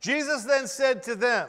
Jesus then said to them,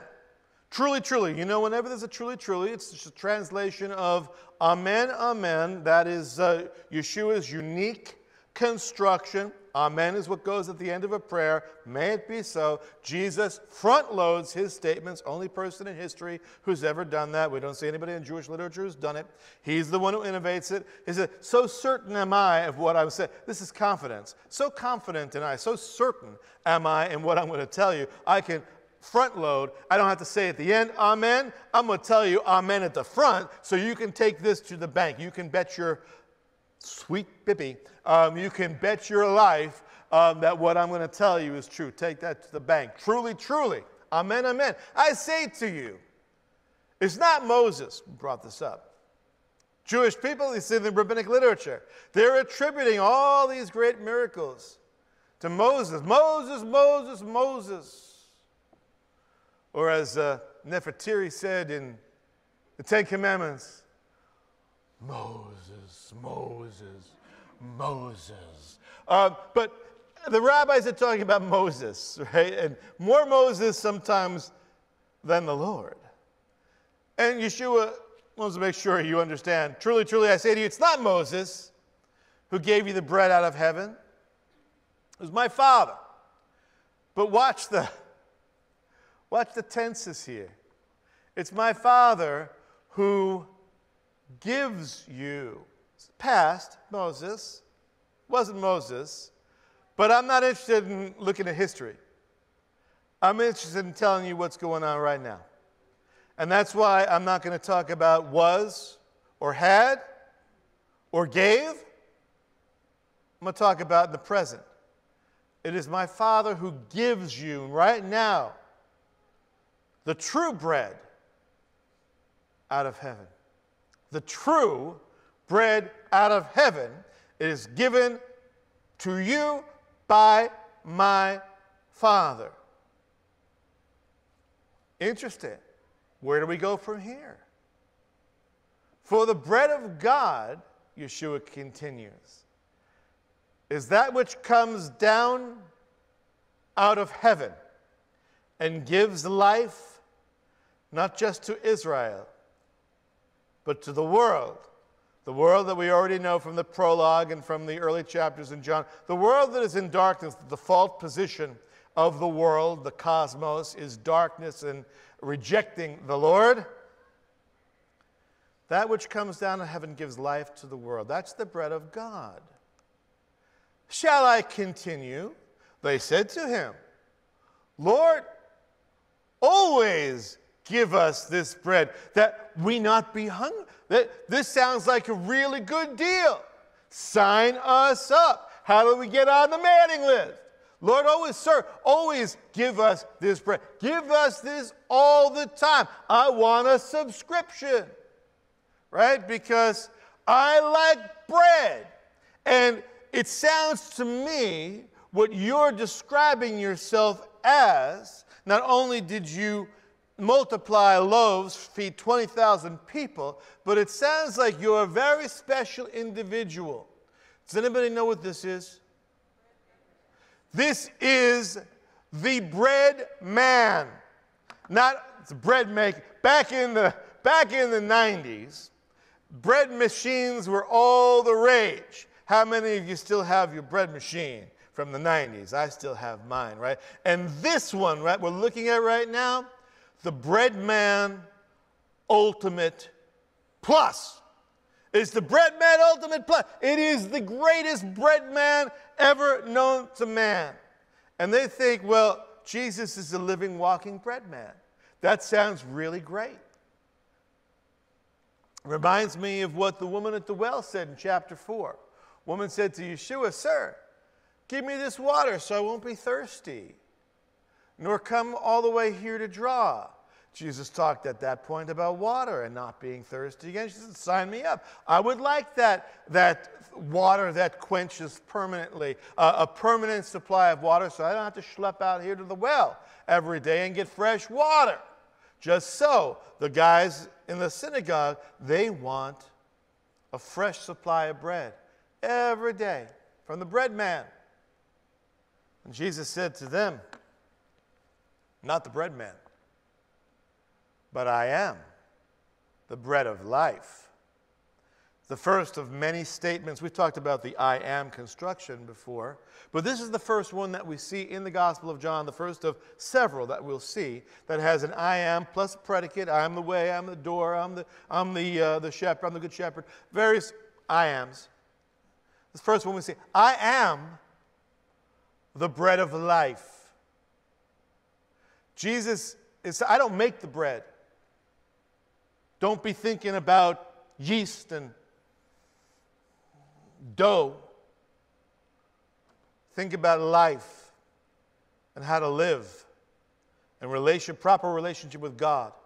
truly, truly. You know, whenever there's a truly, truly, it's just a translation of amen, amen. That is Yeshua's unique construction. Amen is what goes at the end of a prayer. May it be so. Jesus front loads his statements. Only person in history who's ever done that. We don't see anybody in Jewish literature who's done it. He's the one who innovates it. He said, so certain am I of what I'm saying. This is confidence. So confident am I. So certain am I in what I'm going to tell you. I can front load. I don't have to say at the end, amen. I'm going to tell you amen at the front so you can take this to the bank. You can bet your sweet bippy, you can bet your life that what I'm going to tell you is true. Take that to the bank. Truly, truly. Amen, amen. I say to you, it's not Moses who brought this up. Jewish people, you see in the rabbinic literature, they're attributing all these great miracles to Moses. Moses, Moses, Moses. Or as Nefertari said in the Ten Commandments, Moses, Moses, Moses. But the rabbis are talking about Moses, right? And more Moses sometimes than the Lord. And Yeshua wants to make sure you understand. Truly, truly, I say to you, it's not Moses who gave you the bread out of heaven. It was my Father. But watch the tenses here. It's my Father who gives you. Past Moses, wasn't Moses, but I'm not interested in looking at history. I'm interested in telling you what's going on right now. And that's why I'm not going to talk about was or had or gave. I'm going to talk about the present. It is my Father who gives you right now the true bread out of heaven. The true bread out of heaven is given to you by my Father. Interesting. Where do we go from here? For the bread of God, Yeshua continues, is that which comes down out of heaven and gives life not just to Israel, but to the world that we already know from the prologue and from the early chapters in John, the world that is in darkness, the default position of the world, the cosmos, is darkness and rejecting the Lord. That which comes down to heaven gives life to the world. That's the bread of God. Shall I continue? They said to him, Lord, always give us this bread, that we not be hungry. This sounds like a really good deal. Sign us up. How do we get on the mailing list? Lord, always, sir, always give us this bread. Give us this all the time. I want a subscription, right? Because I like bread. And it sounds to me what you're describing yourself as. Not only did you multiply loaves, feed 20,000 people, but it sounds like you're a very special individual. Does anybody know what this is? This is the bread man, not the bread maker. Back in the 90s, bread machines were all the rage. How many of you still have your bread machine from the 90s? I still have mine, right? And this one, right, we're looking at right now, the bread man ultimate plus. It's the bread man ultimate plus. It is the greatest bread man ever known to man. And they think, well, Jesus is a living, walking bread man. That sounds really great. Reminds me of what the woman at the well said in chapter 4. Woman said to Yeshua, sir, give me this water so I won't be thirsty, nor come all the way here to draw. Jesus talked at that point about water and not being thirsty again. She said, sign me up. I would like that water that quenches permanently, a permanent supply of water, so I don't have to schlep out here to the well every day and get fresh water. Just so, the guys in the synagogue, they want a fresh supply of bread every day from the bread man. And Jesus said to them, not the bread man. But I am the bread of life. The first of many statements. We've talked about the I am construction before, but this is the first one that we see in the Gospel of John, the first of several that we'll see that has an I am plus a predicate. I am the way, I am the door, I'm the shepherd, I'm the good shepherd. Various I ams. This first one we see, I am the bread of life. Jesus is, I don't make the bread. Don't be thinking about yeast and dough. Think about life and how to live and proper relationship with God.